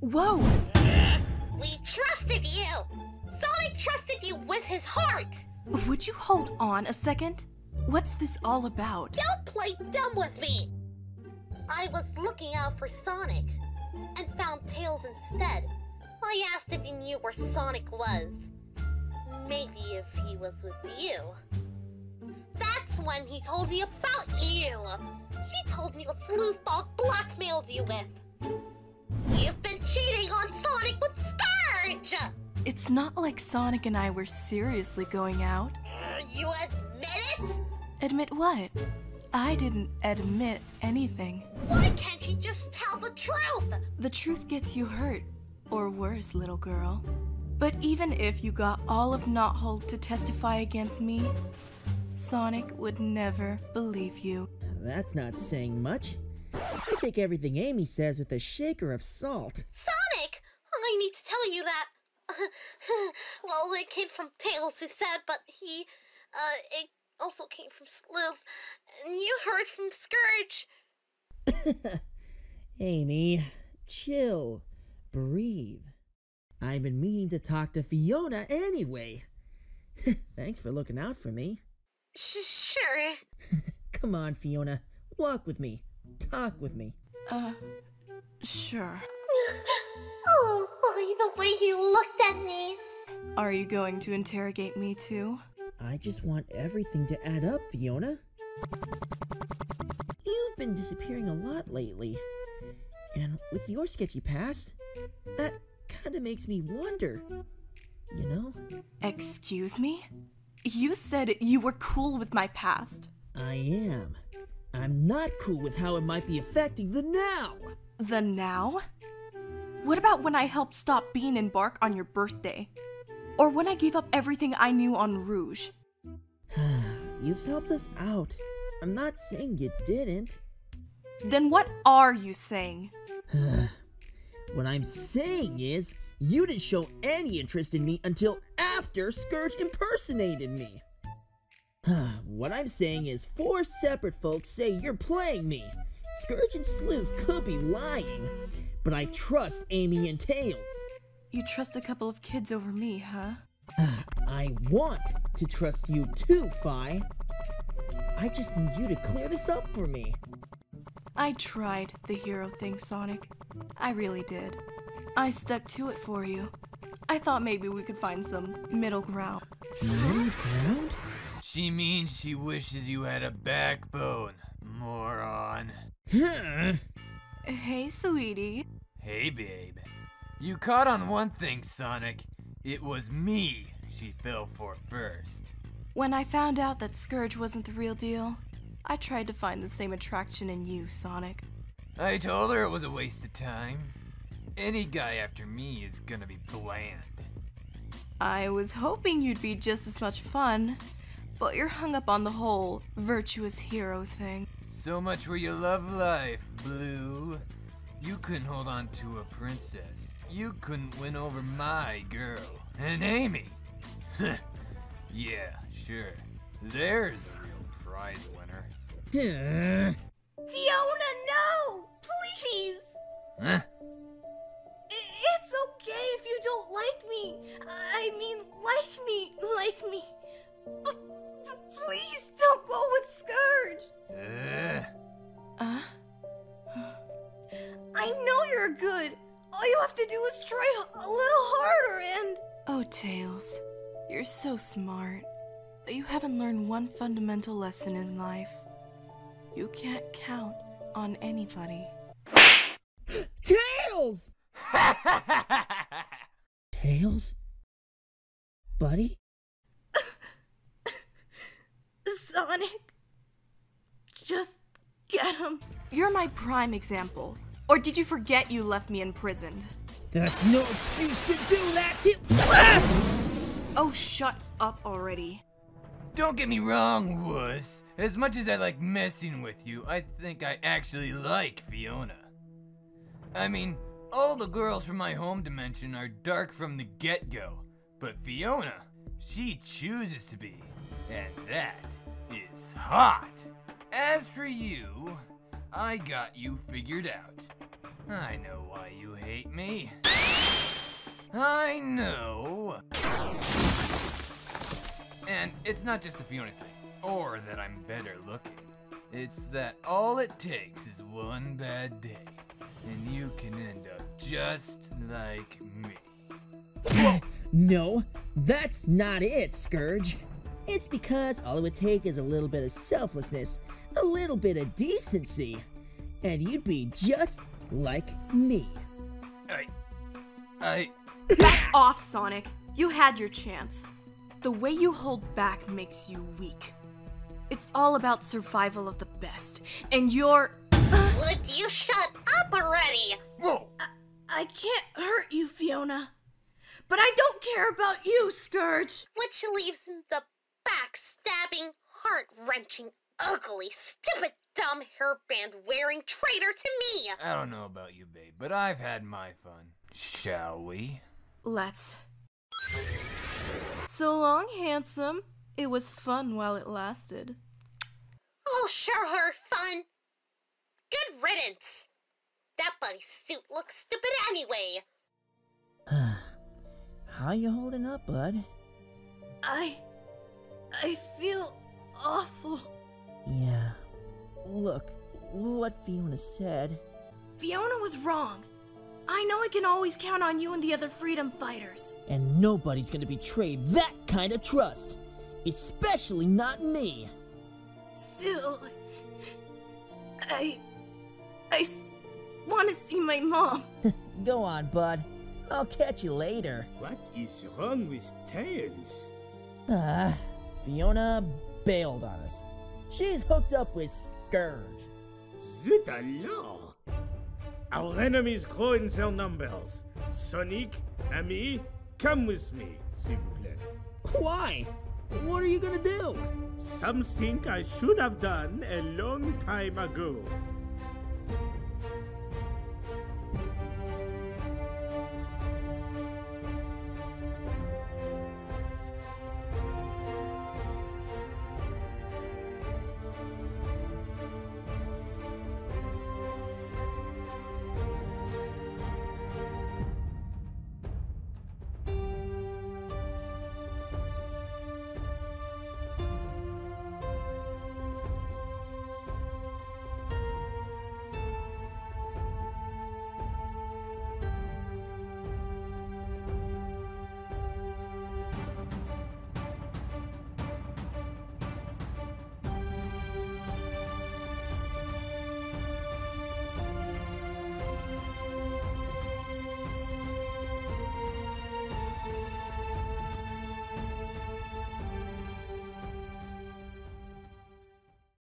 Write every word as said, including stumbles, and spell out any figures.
Whoa! We trusted you! Sonic trusted you with his heart! Would you hold on a second? What's this all about? Don't play dumb with me! I was looking out for Sonic, and found Tails instead. I asked if you knew where Sonic was. Maybe if he was with you. That's when he told me about you! He told me what Sleuthbog blackmailed you with! You've been cheating on Sonic with Scourge! It's not like Sonic and I were seriously going out. Uh, you admit it? Admit what? I didn't admit anything. Why can't you just tell the truth? The truth gets you hurt. Or worse, little girl. But even if you got all of Knothole to testify against me, Sonic would never believe you. That's not saying much. I take everything Amy says with a shaker of salt. Sonic! I need to tell you that... well, it came from Tails, who said, but he... Uh, it also came from Sleuth. And you heard from Scourge. Amy, chill. Breathe. I've been meaning to talk to Fiona anyway. Thanks for looking out for me. Sure. Come on, Fiona. Walk with me. Talk with me. Uh, sure. Oh, boy, the way you looked at me. Are you going to interrogate me too? I just want everything to add up, Fiona. You've been disappearing a lot lately. And with your sketchy past, that kinda makes me wonder, you know? Excuse me? You said you were cool with my past. I am. I'm not cool with how it might be affecting the now! The now? What about when I helped stop Bean and Bark on your birthday? Or when I gave up everything I knew on Rouge? You've helped us out. I'm not saying you didn't. Then what are you saying? What I'm saying is, you didn't show any interest in me until after Scourge impersonated me. What I'm saying is four separate folks say you're playing me. Scourge and Sleuth could be lying, but I trust Amy and Tails. You trust a couple of kids over me, huh? I want to trust you too, Fi. I just need you to clear this up for me. I tried the hero thing, Sonic. I really did. I stuck to it for you. I thought maybe we could find some middle ground. Middle ground? She means she wishes you had a backbone, moron. Hey, sweetie. Hey, babe. You caught on one thing, Sonic. It was me she fell for first. When I found out that Scourge wasn't the real deal, I tried to find the same attraction in you, Sonic. I told her it was a waste of time. Any guy after me is gonna be bland. I was hoping you'd be just as much fun. But you're hung up on the whole virtuous hero thing. So much for your love life, Blue. You couldn't hold on to a princess. You couldn't win over my girl. And Amy. Yeah, sure. There's a real prize winner. Fiona, no! Please! Huh? It's okay if you don't like me. I mean, like me, like me. Uh Please don't go with Scourge! Uh. Uh. I know you're good! All you have to do is try a little harder and... Oh, Tails. You're so smart. But you haven't learned one fundamental lesson in life. You can't count on anybody. Tails! Tails? Buddy? Sonic, just get him. You're my prime example. Or did you forget you left me imprisoned? That's no excuse to do that to- ah! Oh, shut up already. Don't get me wrong, wuss. As much as I like messing with you, I think I actually like Fiona. I mean, all the girls from my home dimension are dark from the get-go. But Fiona, she chooses to be. And that is hot! As for you, I got you figured out. I know why you hate me. I know. And it's not just the Fiona thing, or that I'm better looking. It's that all it takes is one bad day, and you can end up just like me. No, that's not it, Scourge. It's because all it would take is a little bit of selflessness, a little bit of decency, and you'd be just like me. I... I... Back off, Sonic. You had your chance. The way you hold back makes you weak. It's all about survival of the best, and you're... Would you shut up already? Whoa! I, I can't hurt you, Fiona. But I don't care about you, Scourge! Which leaves the backstabbing, heart-wrenching, ugly, stupid, dumb, hairband-wearing traitor to me! I don't know about you, babe, but I've had my fun. Shall we? Let's. So long, handsome. It was fun while it lasted. Oh, sure, her fun. Good riddance. That bodysuit looks stupid anyway. How you holding up, bud? I... I feel awful. Yeah. Look, what Fiona said... Fiona was wrong. I know I can always count on you and the other freedom fighters. And nobody's gonna betray that kind of trust. Especially not me. Still... I... I want to see my mom. Go on, bud. I'll catch you later. What is wrong with Tails? Ah, uh, Fiona bailed on us. She's hooked up with Scourge. Zut alors! Our enemies grow in their numbers. Sonic, Amy, come with me, s'il vous plaît. Why? What are you gonna do? Something I should have done a long time ago.